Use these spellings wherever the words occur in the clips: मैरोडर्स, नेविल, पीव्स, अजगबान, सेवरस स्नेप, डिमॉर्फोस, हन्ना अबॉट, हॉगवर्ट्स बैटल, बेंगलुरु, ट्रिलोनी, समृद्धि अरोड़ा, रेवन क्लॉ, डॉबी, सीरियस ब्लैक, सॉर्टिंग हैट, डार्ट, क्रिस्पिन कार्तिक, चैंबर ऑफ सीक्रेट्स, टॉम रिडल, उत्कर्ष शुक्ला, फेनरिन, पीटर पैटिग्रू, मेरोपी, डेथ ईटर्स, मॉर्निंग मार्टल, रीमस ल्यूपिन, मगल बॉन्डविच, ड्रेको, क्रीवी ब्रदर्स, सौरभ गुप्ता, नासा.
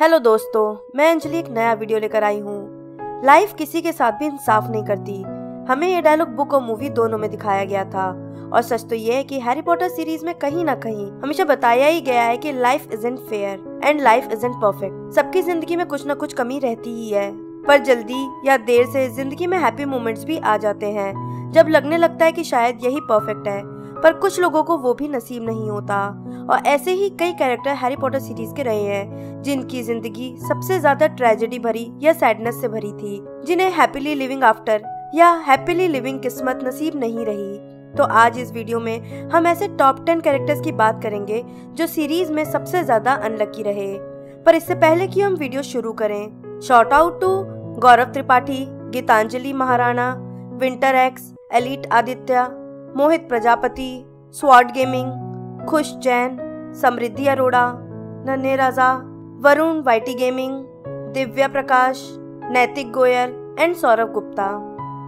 Hello दोस्तों, मैं अंजलि एक नया वीडियो लेकर आई हूँ। लाइफ किसी के साथ भी इंसाफ नहीं करती। हमें यह डायलॉग बुक और मूवी दोनों में दिखाया गया था और सच तो ये है कि हैरी पॉटर सीरीज में कहीं ना कहीं हमेशा बताया ही गया है कि life isn't fair and life isn't perfect. सबकी जिंदगी में कुछ न कुछ कमी रहती ही है, पर जल्दी या देर से जिंदगी में हैप्पी मोमेंट्स भी आ जाते हैं जब लगने लगता है कि शायद यही परफेक्ट है, पर कुछ लोगों को वो भी नसीब नहीं होता। और ऐसे ही कई कैरेक्टर हैरी पॉटर सीरीज के रहे हैं जिनकी जिंदगी सबसे ज्यादा ट्रेजेडी भरी या सैडनेस से भरी थी, जिन्हें हैप्पीली लिविंग आफ्टर या हैप्पीली लिविंग किस्मत नसीब नहीं रही। तो आज इस वीडियो में हम ऐसे टॉप 10 कैरेक्टर्स की बात करेंगे जो सीरीज में सबसे ज्यादा अनलकी रहे। पर इससे पहले कि हम वीडियो शुरू करें, shout out to Gaurav Tripathi, Geetanjali Maharana, winter X, elite Aditya, Mohit Prajapati, squad gaming, Khush Jain, समृद्धि अरोड़ा, Nanhe Raja, Varun YT gaming, Divya Prakash, Naitik Goyal and सौरभ गुप्ता।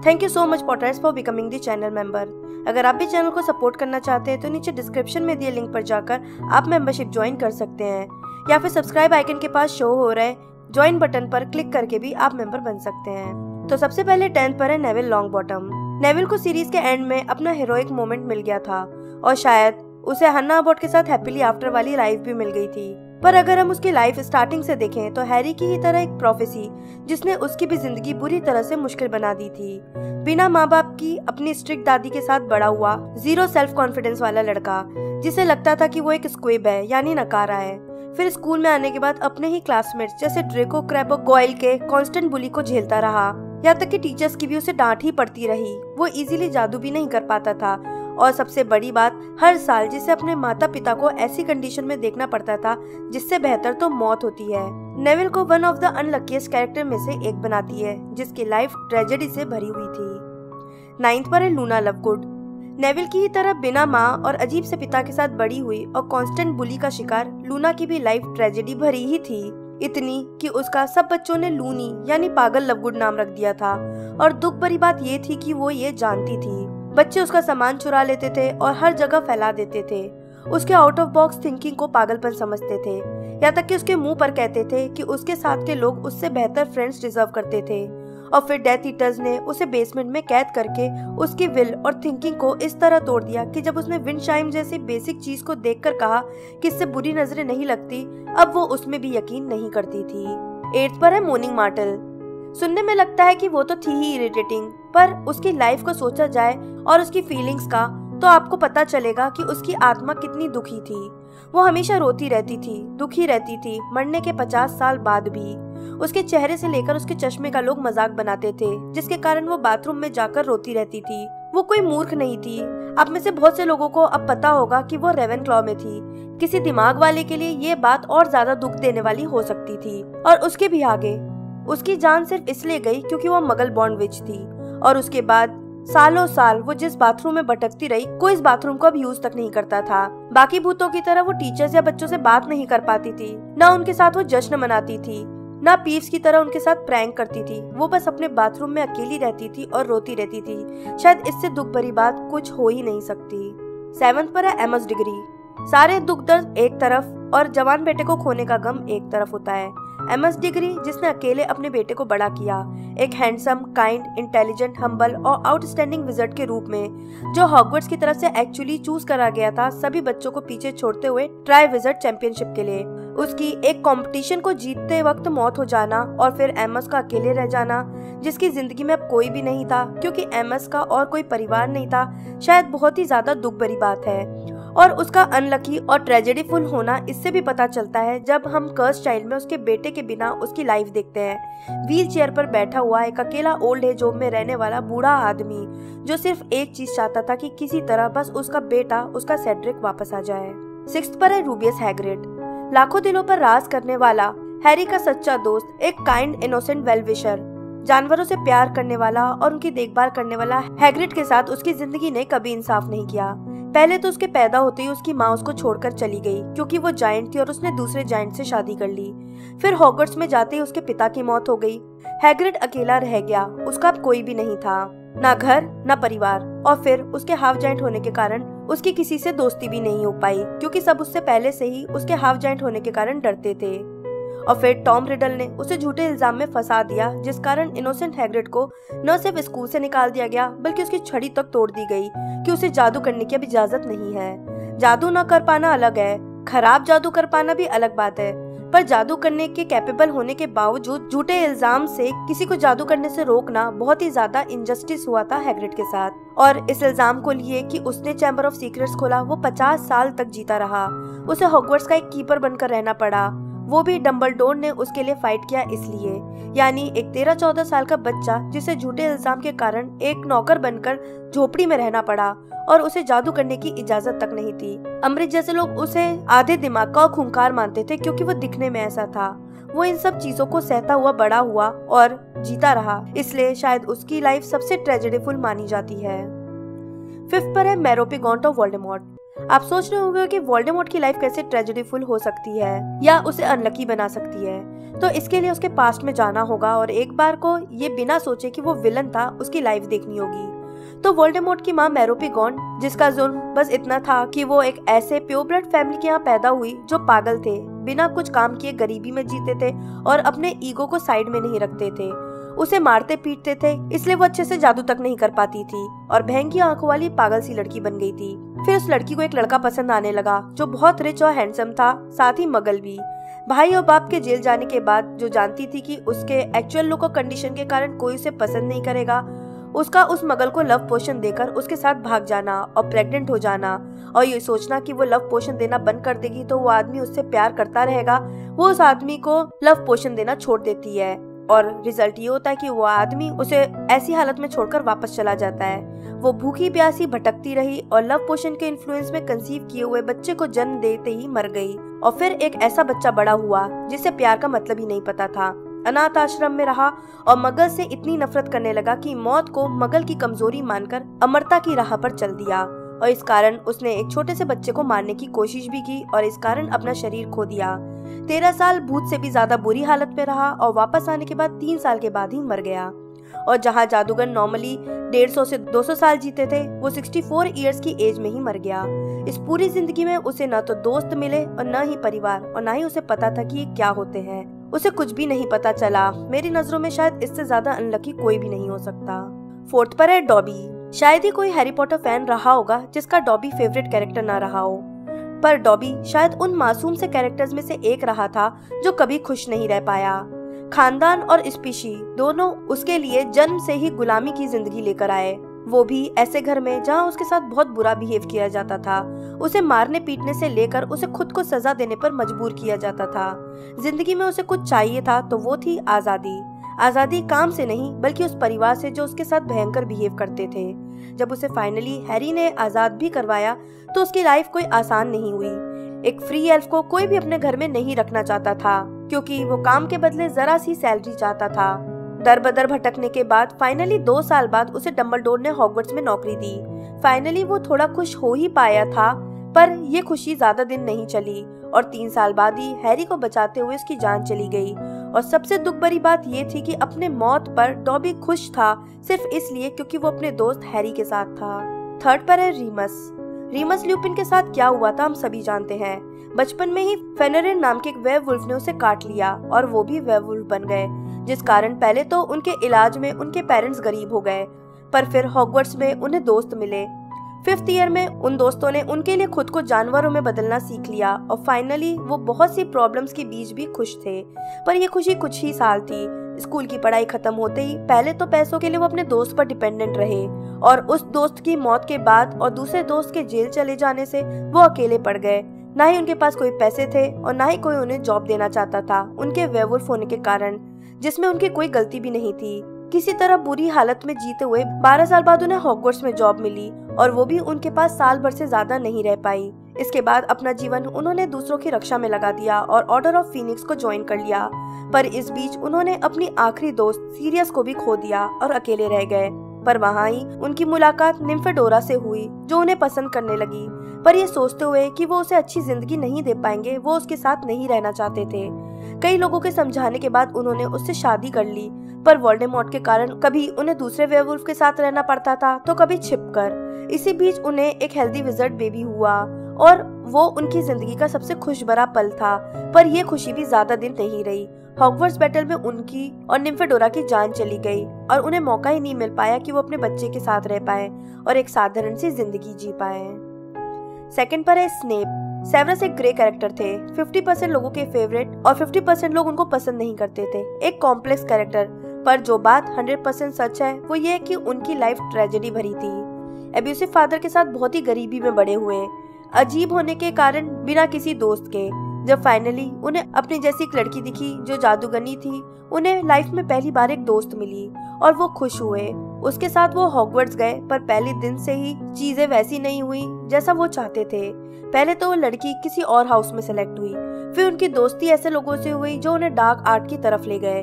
Thank you so much Potters for becoming the channel member. अगर आप भी चैनल को सपोर्ट करना चाहते हैं तो नीचे डिस्क्रिप्शन में दिए लिंक पर जाकर आप मेंबरशिप ज्वाइन कर सकते हैं, या फिर सब्सक्राइब आइकन के पास शो हो रहे ज्वाइन बटन पर क्लिक करके भी आप मेंबर बन सकते हैं। तो सबसे पहले 10th पर है नेविल लॉन्ग बॉटम। नेविल को सीरीज के एंड में अपना हीरोइक मोमेंट मिल गया था और शायद उसे हन्ना अबॉट के साथ हैप्पीली आफ्टर वाली लाइफ भी मिल गई थी। पर अगर हम उसकी लाइफ स्टार्टिंग से देखें तो हैरी की ही तरह एक प्रोफेसी जिसने उसकी भी जिंदगी बुरी तरह से मुश्किल बना दी थी। बिना माँ बाप की अपनी स्ट्रिक्ट दादी के साथ बड़ा हुआ जीरो सेल्फ कॉन्फिडेंस वाला लड़का, जिसे लगता था कि वो एक स्क्विब है यानी नकारा है। फिर स्कूल में आने के बाद अपने ही क्लासमेट्स जैसे ड्रेको, क्रैबो, गॉयल के कांस्टेंट बुली को झेलता रहा, यहाँ तक कि टीचर्स की भी उसे डांट ही पड़ती रही। वो इजीली जादू भी नहीं कर पाता था और सबसे बड़ी बात, हर साल जिसे अपने माता पिता को ऐसी कंडीशन में देखना पड़ता था जिससे बेहतर तो मौत होती है। नेविल को one of the unluckiest character में से एक बनाती है जिसकी लाइफ ट्रेजेडी से भरी हुई थी। 9th पर है लूना लव गुड। नेविल की ही तरह बिना माँ और अजीब से पिता के साथ बड़ी हुई और कांस्टेंट बुली का शिकार लूना की भी लाइफ ट्रेजेडी भरी ही थी, इतनी कि उसका सब बच्चों ने लूनी यानी पागल लवगुड नाम रख दिया था। और दुख भरी बात ये थी कि वो ये जानती थी, बच्चे उसका सामान चुरा लेते थे और हर जगह फैला देते थे, उसके आउट ऑफ बॉक्स थिंकिंग को पागलपन समझते थे, यहाँ तक कि उसके मुंह पर कहते थे कि उसके साथ के लोग उससे बेहतर फ्रेंड्स डिजर्व करते थे। और फिर डेथ ईटर्स ने उसे बेसमेंट में कैद करके उसकी विल और थिंकिंग को इस तरह तोड़ दिया कि जब उसने विंडशाइम्स जैसी बेसिक चीज को देखकर कहा कि इससे बुरी नजरें नहीं लगती, अब वो उसमें भी यकीन नहीं करती थी। 8th पर है मॉर्निंग मार्टल। सुनने में लगता है कि वो तो थी ही इरिटेटिंग, पर उसकी लाइफ को सोचा जाए और उसकी फीलिंग्स का तो आपको पता चलेगा कि उसकी आत्मा कितनी दुखी थी। वो हमेशा रोती रहती थी, दुखी रहती थी, मरने के 50 साल बाद भी। उसके चेहरे से लेकर उसके चश्मे का लोग मजाक बनाते थे, जिसके कारण वो बाथरूम में जाकर रोती रहती थी। वो कोई मूर्ख नहीं थी। आप में से बहुत से लोगों को अब पता होगा कि वो रेवन क्लॉ में थी। किसी दिमाग वाले के लिए ये बात और ज्यादा दुख देने वाली हो सकती थी। और उसके भी आगे, उसकी जान सिर्फ इसलिए गई क्योंकि वो मगल बॉन्डविच थी। और उसके बाद सालों साल वो जिस बाथरूम में भटकती रही, कोई इस बाथरूम को अब यूज तक नहीं करता था। बाकी भूतों की तरह वो टीचर्स या बच्चों से बात नहीं कर पाती थी, ना उनके साथ वो जश्न मनाती थी, ना पीव्स की तरह उनके साथ प्रैंक करती थी। वो बस अपने बाथरूम में अकेली रहती थी और रोती रहती थी। शायद इससे दुख भरी बात कुछ हो ही नहीं सकती। 7th पर है MS डिग्री। सारे दुख दर्द एक तरफ और जवान बेटे को खोने का गम एक तरफ होता है। MS डिग्री, जिसने अकेले अपने बेटे को बड़ा किया, एक हैंडसम, काइंड, इंटेलिजेंट, हम्बल और आउटस्टैंडिंग विजर्ड के रूप में, जो हॉगवर्ट्स की तरफ से एक्चुअली चूज करा गया था सभी बच्चों को पीछे छोड़ते हुए ट्राई विजर्ड चैंपियनशिप के लिए। उसकी एक कंपटीशन को जीतते वक्त मौत हो जाना और फिर MS का अकेले रह जाना, जिसकी जिंदगी में अब कोई भी नहीं था क्योंकि MS का और कोई परिवार नहीं था, शायद बहुत ही ज्यादा दुख भरी बात है। और उसका अनलकी और ट्रेजेडी फुल होना इससे भी पता चलता है जब हम कर्स चाइल्ड में उसके बेटे के बिना उसकी लाइफ देखते हैं। व्हील चेयर पर बैठा हुआ एक अकेला ओल्ड एज होम में रहने वाला बूढ़ा आदमी जो सिर्फ एक चीज चाहता था कि किसी तरह बस उसका बेटा, उसका सेड्रिक वापस आ जाए। 6th पर है रूबियस हैग्रिड। लाखों दिलों पर राज करने वाला, हैरी का सच्चा दोस्त, एक काइंड, इनोसेंट वेलविशर, जानवरों से प्यार करने वाला और उनकी देखभाल करने वाला, हैग्रिड के साथ उसकी जिंदगी ने कभी इंसाफ नहीं किया। पहले तो उसके पैदा होते ही उसकी माँ उसको छोड़कर चली गई क्योंकि वो जायंट थी और उसने दूसरे जायंट से शादी कर ली। फिर हॉगवर्ट्स में जाते ही उसके पिता की मौत हो गई। हैग्रिड अकेला रह गया, उसका अब कोई भी नहीं था, ना घर ना परिवार। और फिर उसके हाफ जायंट होने के कारण उसकी किसी से दोस्ती भी नहीं हो पाई क्योंकि सब उससे पहले से ही उसके हाफ जायंट होने के कारण डरते थे। और फिर टॉम रिडल ने उसे झूठे इल्जाम में फंसा दिया, जिस कारण इनोसेंट हैग्रिड को न सिर्फ स्कूल से निकाल दिया गया बल्कि उसकी छड़ी तक तोड़ दी गई कि उसे जादू करने की अब इजाजत नहीं है। जादू न कर पाना अलग है, खराब जादू कर पाना भी अलग बात है, पर जादू करने के कैपेबल होने के बावजूद झूठे इल्जाम से किसी को जादू करने से रोकना बहुत ही ज्यादा इनजस्टिस हुआ था हैग्रिड के साथ। और इस इल्जाम को लिए कि उसने चैंबर ऑफ सीक्रेट्स खोला वो 50 साल तक जीता रहा। उसे हॉगवर्ट्स का एक कीपर बनकर रहना पड़ा, वो भी डंबलडोर ने उसके लिए फाइट किया इसलिए। यानी एक 13-14 साल का बच्चा जिसे झूठे इल्जाम के कारण एक नौकर बनकर झोपड़ी में रहना पड़ा और उसे जादू करने की इजाजत तक नहीं थी। अमृत जैसे लोग उसे आधे दिमाग का खूंखार मानते थे क्योंकि वो दिखने में ऐसा था। वो इन सब चीजों को सहता हुआ बड़ा हुआ और जीता रहा, इसलिए शायद उसकी लाइफ सबसे ट्रेजेडीफुल मानी जाती है। 5th पर है मेरोपी गॉन्ट ऑफ वोल्डेमॉर्ट। आप सोच रहे होंगे कि वोल्डेमॉर्ट की लाइफ कैसे ट्रेजेडीफुल हो सकती है या उसे अनलकी बना सकती है, तो इसके लिए उसके पास्ट में जाना होगा और एक बार को ये बिना सोचे कि वो विलन था उसकी लाइफ देखनी होगी। तो वोल्डेमॉर्ट की माँ मैरोपी गॉन्ट, जिसका जुर्म बस इतना था कि वो एक ऐसे प्योर ब्लड फैमिली के यहाँ पैदा हुई जो पागल थे, बिना कुछ काम किए गरीबी में जीते थे और अपने ईगो को साइड में नहीं रखते थे। उसे मारते पीटते थे, इसलिए वो अच्छे से जादू तक नहीं कर पाती थी और भयंकी आंखों वाली पागल सी लड़की बन गई थी। फिर उस लड़की को एक लड़का पसंद आने लगा जो बहुत रिच और हैंडसम था, साथ ही मगल भी। भाई और बाप के जेल जाने के बाद जो जानती थी कि उसके एक्चुअल लुक और कंडीशन के कारण कोई उसे पसंद नहीं करेगा, उसका उस मगल को लव पोशन देकर उसके साथ भाग जाना और प्रेग्नेंट हो जाना और ये सोचना कि वो लव पोशन देना बंद कर देगी तो वो आदमी उससे प्यार करता रहेगा, वो उस आदमी को लव पोशन देना छोड़ देती है और रिजल्ट ये होता है कि वो आदमी उसे ऐसी हालत में छोड़कर वापस चला जाता है। वो भूखी प्यासी भटकती रही और लव पोशन के इन्फ्लुएंस में कंसीव किए हुए बच्चे को जन्म देते ही मर गई और फिर एक ऐसा बच्चा बड़ा हुआ जिसे प्यार का मतलब ही नहीं पता था। अनाथ आश्रम में रहा और मगल से इतनी नफरत करने लगा कि मौत को मगल की कमजोरी मानकर अमरता की राह पर चल दिया और इस कारण उसने एक छोटे से बच्चे को मारने की कोशिश भी की और इस कारण अपना शरीर खो दिया। 13 साल भूत से भी ज्यादा बुरी हालत में रहा और वापस आने के बाद 3 साल के बाद ही मर गया। और जहां जादूगर नॉर्मली 150 से 200 साल जीते थे, वो 64 इयर्स की एज में ही मर गया। इस पूरी जिंदगी में उसे ना तो दोस्त मिले और ना ही परिवार और ना ही उसे पता था कि ये क्या होते हैं। उसे कुछ भी नहीं पता चला। मेरी नजरों में शायद इससे ज्यादा अनलकी कोई भी नहीं हो सकता। 4th पर है डॉबी। शायद ही कोई हैरी पॉटर फैन रहा होगा जिसका डॉबी फेवरेट कैरेक्टर ना रहा हो, पर डॉबी शायद उन मासूम से कैरेक्टर्स में से एक रहा था जो कभी खुश नहीं रह पाया। खानदान और स्पीशी दोनों उसके लिए जन्म से ही गुलामी की जिंदगी लेकर आए, वो भी ऐसे घर में जहां उसके साथ बहुत बुरा बिहेव किया जाता था। उसे मारने पीटने से लेकर उसे खुद को सजा देने पर मजबूर किया जाता था। जिंदगी में उसे कुछ चाहिए था तो वो थी आजादी। आजादी काम से नहीं बल्कि उस परिवार से जो उसके साथ भयंकर बिहेव करते थे। जब उसे फाइनली हैरी ने आजाद भी करवाया तो उसकी लाइफ कोई आसान नहीं हुई। एक फ्री एल्फ को कोई भी अपने घर में नहीं रखना चाहता था क्योंकि वो काम के बदले जरा सी सैलरी चाहता था। दर बदर भटकने के बाद फाइनली 2 साल बाद उसे डंबलडोर ने हॉगवर्ट्स में नौकरी दी। फाइनली वो थोड़ा खुश हो ही पाया था, पर ये खुशी ज्यादा दिन नहीं चली और 3 साल बाद ही हैरी को बचाते हुए उसकी जान चली गई। और सबसे दुख भरी बात ये थी कि अपने मौत पर डॉबी खुश था सिर्फ इसलिए क्योंकि वो अपने दोस्त हैरी के साथ था। 3rd पर है रीमस ल्यूपिन के साथ क्या हुआ था हम सभी जानते हैं। बचपन में ही फेनरिन नाम के एक वेयरवुल्फ ने उसे काट लिया और वो भी वेयरवुल्फ बन गए, जिस कारण पहले तो उनके इलाज में उनके पेरेंट्स गरीब हो गए, पर फिर हॉगवर्ट्स में उन्हें दोस्त मिले। 5th ईयर में उन दोस्तों ने उनके लिए खुद को जानवरों में बदलना सीख लिया और फाइनली वो बहुत सी प्रॉब्लम्स के बीच भी खुश थे, पर ये खुशी कुछ ही साल थी। स्कूल की पढ़ाई खत्म होते ही पहले तो पैसों के लिए वो अपने दोस्त पर डिपेंडेंट रहे और उस दोस्त की मौत के बाद और दूसरे दोस्त के जेल चले जाने से वो अकेले पड़ गए। ना ही उनके पास कोई पैसे थे और ना ही कोई उन्हें जॉब देना चाहता था उनके वेयरवुल्फ होने के कारण, जिसमें उनकी कोई गलती भी नहीं थी। किसी तरह बुरी हालत में जीते हुए 12 साल बाद उन्हें हॉगवर्ट्स में जॉब मिली और वो भी उनके पास साल भर से ज्यादा नहीं रह पाई। इसके बाद अपना जीवन उन्होंने दूसरों की रक्षा में लगा दिया और ऑर्डर ऑफ फीनिक्स को ज्वाइन कर लिया, पर इस बीच उन्होंने अपनी आखिरी दोस्त सीरियस को भी खो दिया और अकेले रह गए। पर वहाँ ही उनकी मुलाकात निम्फेडोरा से हुई जो उन्हें पसंद करने लगी, पर ये सोचते हुए कि वो उसे अच्छी जिंदगी नहीं दे पाएंगे वो उसके साथ नहीं रहना चाहते थे। कई लोगों के समझाने के बाद उन्होंने उससे शादी कर ली, पर वोल्डेमॉर्ट के कारण कभी उन्हें दूसरे वेयरवुल्फ के साथ रहना पड़ता था तो कभी छिपकर। इसी बीच उन्हें एक हेल्दी विजर्ड बेबी हुआ और वो उनकी जिंदगी का सबसे खुशभरा पल था। पर यह खुशी भी ज्यादा दिन नहीं रही। हॉगवर्ट्स बैटल में उनकी और निम्फेडोरा की जान चली गई और उन्हें मौका ही नहीं मिल पाया कि वो अपने बच्चे के साथ रह पाए और एक साधारण सी जिंदगी जी पाए। सेकंड पर है स्नेप। सेवरस एक ग्रे कैरेक्टर थे, 50% लोगों के फेवरेट और 50% लोग उनको पसंद नहीं करते थे। एक कॉम्प्लेक्स कैरेक्टर, पर जो बात 100% सच है वो ये है कि उनकी लाइफ ट्रेजेडी भरी थी। एब्यूसिव फादर के साथ बहुत ही गरीबी में बड़े हुए, अजीब होने के कारण बिना किसी दोस्त के। जब फाइनली उन्हें अपनी जैसी एक लड़की दिखी जो जादूगरनी थी, उन्हें लाइफ में पहली बार एक दोस्त मिली और वो खुश हुए। उसके साथ वो हॉगवर्ट्स गए, पर पहले दिन से ही चीजें वैसी नहीं हुई जैसा वो चाहते थे। पहले तो वो लड़की किसी और हाउस में सेलेक्ट हुई, फिर उनकी दोस्ती ऐसे लोगों से हुई जो उन्हें डार्क आर्ट की तरफ ले गए,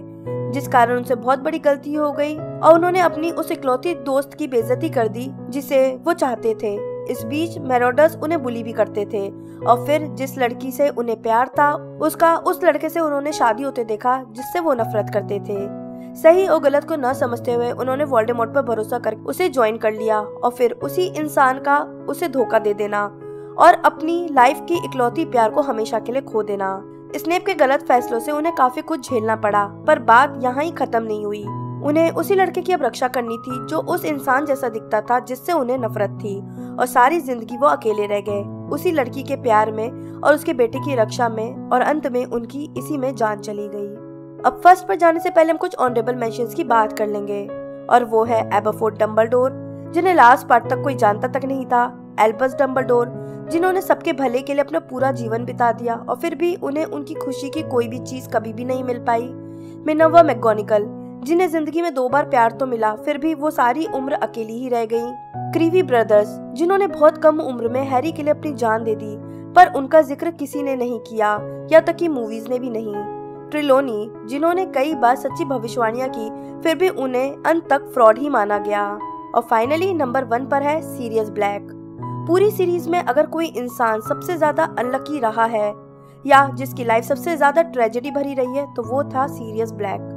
जिस कारण उनसे बहुत बड़ी गलती हो गई और उन्होंने अपनी उस इकलौती दोस्त की बेइज्जती कर दी जिसे वो चाहते थे। इस बीच मैरोडर्स उन्हें बुली भी करते थे और फिर जिस लड़की से उन्हें प्यार था उसका उस लड़के से उन्होंने शादी होते देखा जिससे वो नफरत करते थे। सही और गलत को न समझते हुए उन्होंने वोल्डेमॉर्ट पर भरोसा कर उसे ज्वाइन कर लिया और फिर उसी इंसान का उसे धोखा दे देना और अपनी लाइफ की इकलौती प्यार को हमेशा के लिए खो देना। स्नेप के गलत फैसलों से उन्हें काफी कुछ झेलना पड़ा, पर बात यहाँ ही खत्म नहीं हुई। उन्हें उसी लड़के की अब रक्षा करनी थी जो उस इंसान जैसा दिखता था जिससे उन्हें नफरत थी, और सारी जिंदगी वो अकेले रह गए उसी लड़की के प्यार में और उसके बेटे की रक्षा में, और अंत में उनकी इसी में जान चली गई। अब फर्स्ट पर जाने से पहले हम कुछ ऑनरेबल मेंशंस की बात कर लेंगे, और वो है एबरफोर्ड डंबलडोर, जिन्हें लास्ट पार्ट तक कोई जानता तक नहीं था, एल्बस डंबलडोर, जिन्होंने सबके भले के लिए अपना पूरा जीवन बिता दिया और फिर भी उन्हें उनकी खुशी की कोई भी चीज कभी भी नहीं मिल पाई, मिनवा मैकगोनिकल, जिन्हें जिंदगी में 2 बार प्यार तो मिला फिर भी वो सारी उम्र अकेली ही रह गई, क्रीवी ब्रदर्स, जिन्होंने बहुत कम उम्र में हैरी के लिए अपनी जान दे दी पर उनका जिक्र किसी ने नहीं किया, या तक कि मूवीज ने भी नहीं, ट्रिलोनी, जिन्होंने कई बार सच्ची भविष्यवाणियां की फिर भी उन्हें अंत तक फ्रॉड ही माना गया। और फाइनली नंबर 1 पर है सीरियस ब्लैक। पूरी सीरीज में अगर कोई इंसान सबसे ज्यादा अनलकी रहा है या जिसकी लाइफ सबसे ज्यादा ट्रेजेडी भरी रही है तो वो था सीरियस ब्लैक।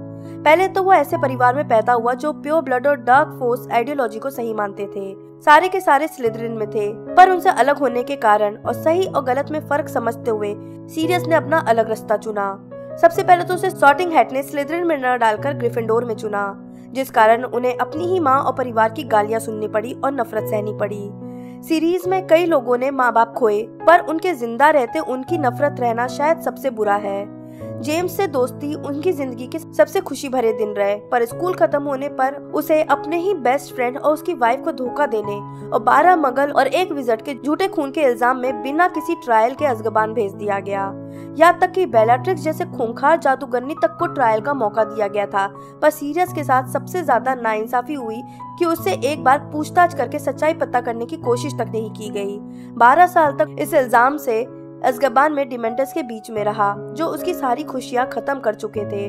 पहले तो वो ऐसे परिवार में पैदा हुआ जो प्योर ब्लड और डार्क फोर्स आइडियोलॉजी को सही मानते थे। सारे के सारे स्लिदरिन में थे, पर उनसे अलग होने के कारण और सही और गलत में फर्क समझते हुए सीरियस ने अपना अलग रास्ता चुना। सबसे पहले तो उसे सॉर्टिंग हैट ने स्लिदरिन में न डालकर ग्रिफिंडोर में चुना, जिस कारण उन्हें अपनी ही माँ और परिवार की गालियाँ सुननी पड़ी और नफरत सहनी पड़ी। सीरीज में कई लोगों ने माँ बाप खोए, पर उनके जिंदा रहते उनकी नफरत रहना शायद सबसे बुरा है। जेम्स से दोस्ती उनकी जिंदगी के सबसे खुशी भरे दिन रहे, पर स्कूल खत्म होने पर उसे अपने ही बेस्ट फ्रेंड और उसकी वाइफ को धोखा देने और 12 मगल और एक विजट के झूठे खून के इल्जाम में बिना किसी ट्रायल के अजगबान भेज दिया गया। यहाँ तक कि बेलाट्रिक्स जैसे खूंखार जादूगरनी तक को ट्रायल का मौका दिया गया था, पर सीरियस के साथ सबसे ज्यादा नाइंसाफी हुई कि उससे एक बार पूछताछ करके सच्चाई पता करने की कोशिश तक नहीं की गई। 12 साल तक इस इल्जाम से अजगबान में डिमेंटर्स के बीच में रहा जो उसकी सारी खुशियां खत्म कर चुके थे।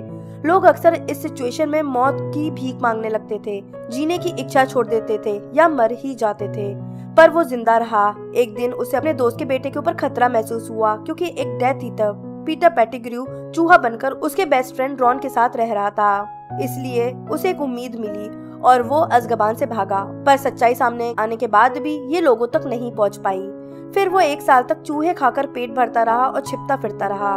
लोग अक्सर इस सिचुएशन में मौत की भीख मांगने लगते थे, जीने की इच्छा छोड़ देते थे या मर ही जाते थे, पर वो जिंदा रहा। एक दिन उसे अपने दोस्त के बेटे के ऊपर खतरा महसूस हुआ क्योंकि एक डेथ ईटर पीटर पैटिग्रू चूहा बनकर उसके बेस्ट फ्रेंड रॉन के साथ रह रहा था, इसलिए उसे एक उम्मीद मिली और वो अजगबान से भागा, पर सच्चाई सामने आने के बाद भी ये लोगों तक नहीं पहुंच पाई। फिर वो 1 साल तक चूहे खाकर पेट भरता रहा और छिपता फिरता रहा।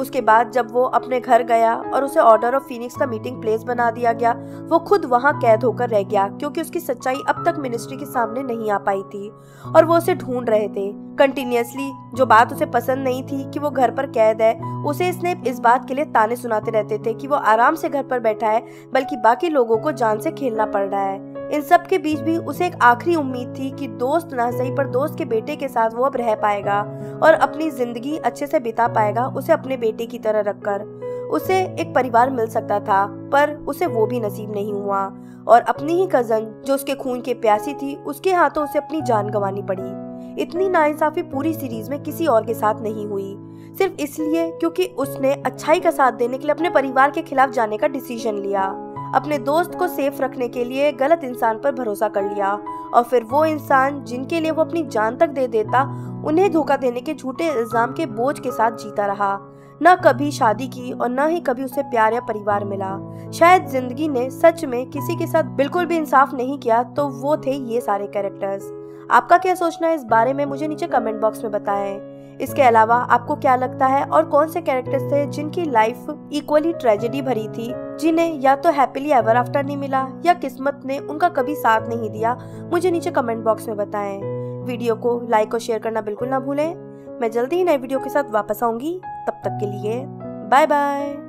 उसके बाद जब वो अपने घर गया और उसे ऑर्डर ऑफ फीनिक्स का मीटिंग प्लेस बना दिया गया, वो खुद वहां कैद होकर रह गया क्योंकि उसकी सच्चाई अब तक मिनिस्ट्री के सामने नहीं आ पाई थी और वो उसे ढूंढ रहे थे कंटिन्यूअसली। जो बात उसे पसंद नहीं थी कि वो घर पर कैद है, उसे स्नेप इस बात के लिए ताने सुनाते रहते थे कि वो आराम से घर पर बैठा है बल्कि बाकी लोगों को जान से खेलना पड़ रहा है। इन सब के बीच भी उसे एक आखिरी उम्मीद थी कि दोस्त ना सही पर दोस्त के बेटे के साथ वो अब रह पाएगा और अपनी जिंदगी अच्छे से बिता पाएगा, उसे अपने बेटे की तरह रखकर। उसे एक परिवार मिल सकता था पर उसे वो भी नसीब नहीं हुआ और अपनी ही कजन जो उसके खून के प्यासी थी उसके हाथों उसे अपनी जान गंवानी पड़ी। इतनी नाइंसाफी पूरी सीरीज में किसी और के साथ नहीं हुई, सिर्फ इसलिए क्योंकि उसने अच्छाई का साथ देने के लिए अपने परिवार के खिलाफ जाने का डिसीजन लिया, अपने दोस्त को सेफ रखने के लिए गलत इंसान पर भरोसा कर लिया और फिर वो इंसान जिनके लिए वो अपनी जान तक दे देता उन्हें धोखा देने के झूठे इल्जाम के बोझ के साथ जीता रहा। ना कभी शादी की और ना ही कभी उसे प्यार या परिवार मिला। शायद जिंदगी ने सच में किसी के साथ बिल्कुल भी इंसाफ नहीं किया, तो वो थे ये सारे कैरेक्टर्स। आपका क्या सोचना है इस बारे में मुझे नीचे कमेंट बॉक्स में बताएं। इसके अलावा आपको क्या लगता है और कौन से कैरेक्टर्स थे जिनकी लाइफ इक्वली ट्रेजेडी भरी थी, जिन्हें या तो हैप्पीली एवर आफ्टर नहीं मिला या किस्मत ने उनका कभी साथ नहीं दिया, मुझे नीचे कमेंट बॉक्स में बताएं। वीडियो को लाइक और शेयर करना बिल्कुल ना भूलें। मैं जल्दी ही नए वीडियो के साथ वापस आऊंगी, तब तक के लिए बाय बाय।